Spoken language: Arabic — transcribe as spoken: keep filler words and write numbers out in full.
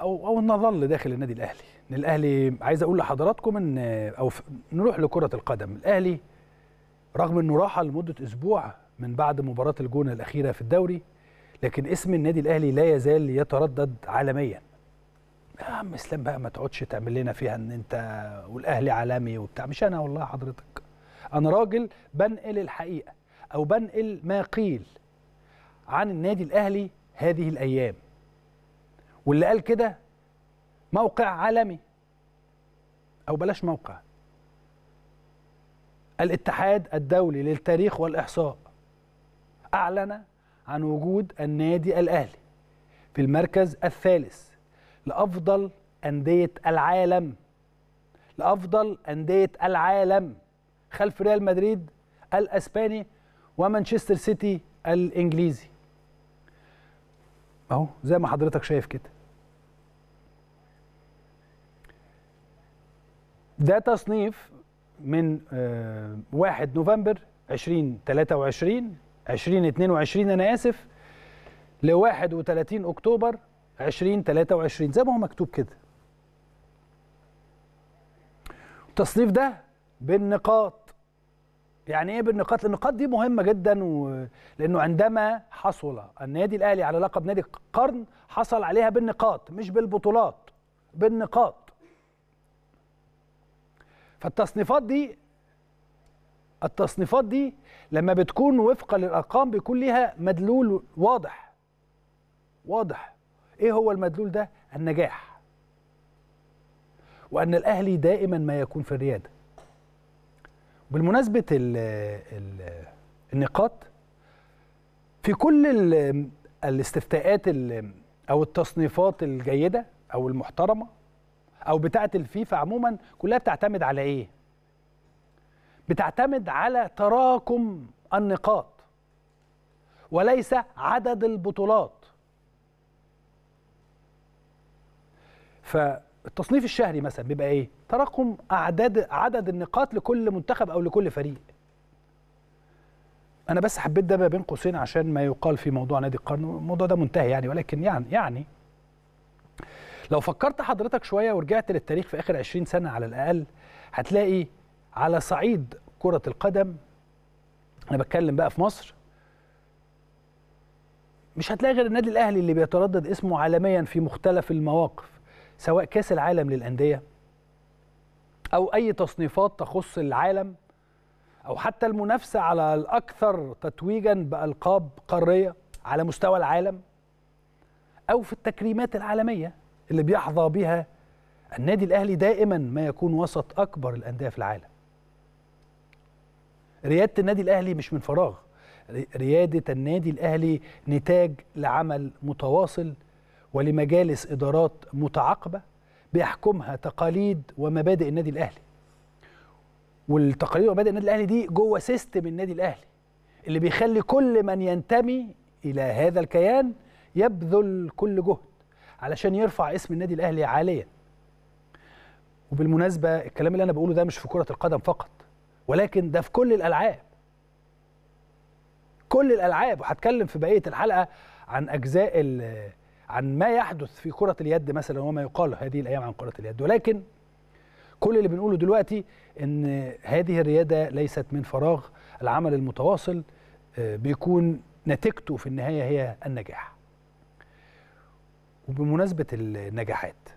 او او نظل داخل النادي الاهلي. الاهلي عايز اقول لحضراتكم ان او نروح لكره القدم. الاهلي رغم انه راحل لمده اسبوع من بعد مباراه الجونه الاخيره في الدوري، لكن اسم النادي الاهلي لا يزال يتردد عالميا. يا عم اسلام بقى ما تقعدش تعمل لنا فيها ان انت والاهلي عالمي وبتاع. مش انا والله حضرتك، انا راجل بنقل الحقيقه او بنقل ما قيل عن النادي الاهلي هذه الايام، واللي قال كده موقع عالمي او بلاش موقع، الاتحاد الدولي للتاريخ والاحصاء اعلن عن وجود النادي الاهلي في المركز الثالث لافضل انديه العالم، لافضل انديه العالم خلف ريال مدريد الاسباني ومانشستر سيتي الانجليزي. اهو زي ما حضرتك شايف كده، ده تصنيف من واحد نوفمبر ألفين وثلاثة وعشرين ألفين واثنين وعشرين انا اسف ل واحد وثلاثين أكتوبر ألفين وثلاثة وعشرين زي ما هو مكتوب كده. التصنيف ده بالنقاط. يعني ايه بالنقاط؟ النقاط دي مهمه جدا، و... لانه عندما حصل النادي الاهلي على لقب نادي القرن حصل عليها بالنقاط، مش بالبطولات، بالنقاط. فالتصنيفات دي التصنيفات دي لما بتكون وفقا للارقام بيكون ليها مدلول واضح. واضح ايه هو المدلول ده؟ النجاح، وان الاهلي دائما ما يكون في الرياده. بالمناسبه ال ال النقاط في كل ال الاستفتاءات ال او التصنيفات الجيده او المحترمه او بتاعه الفيفا عموما كلها بتعتمد على ايه؟ بتعتمد على تراكم النقاط وليس عدد البطولات. فالتصنيف الشهري مثلا بيبقى ايه؟ تراكم اعداد عدد النقاط لكل منتخب او لكل فريق. انا بس حبيت ده ما بين قوسين عشان ما يقال في موضوع نادي القرن، الموضوع ده منتهي يعني، ولكن يعني يعني لو فكرت حضرتك شويه ورجعت للتاريخ في اخر عشرين سنه على الاقل هتلاقي على صعيد كره القدم، انا بتكلم بقى في مصر، مش هتلاقي غير النادي الاهلي اللي بيتردد اسمه عالميا في مختلف المواقف، سواء كاس العالم للانديه او اي تصنيفات تخص العالم او حتى المنافسه على الاكثر تتويجا بالقاب قاريه على مستوى العالم، او في التكريمات العالميه اللي بيحظى بها النادي الاهلي دائما ما يكون وسط اكبر الانديه في العالم. رياده النادي الاهلي مش من فراغ، رياده النادي الاهلي نتاج لعمل متواصل ولمجالس إدارات متعاقبة بيحكمها تقاليد ومبادئ النادي الأهلي. والتقاليد ومبادئ النادي الأهلي دي جوه سيستم النادي الأهلي اللي بيخلي كل من ينتمي إلى هذا الكيان يبذل كل جهد علشان يرفع اسم النادي الأهلي عاليا. وبالمناسبة الكلام اللي أنا بقوله ده مش في كرة القدم فقط، ولكن ده في كل الألعاب، كل الألعاب. وهتكلم في بقية الحلقة عن أجزاء ال عن ما يحدث في كرة اليد مثلا وما يقال هذه الأيام عن كرة اليد، ولكن كل اللي بنقوله دلوقتي إن هذه الريادة ليست من فراغ، العمل المتواصل بيكون نتيجته في النهاية هي النجاح. وبمناسبة النجاحات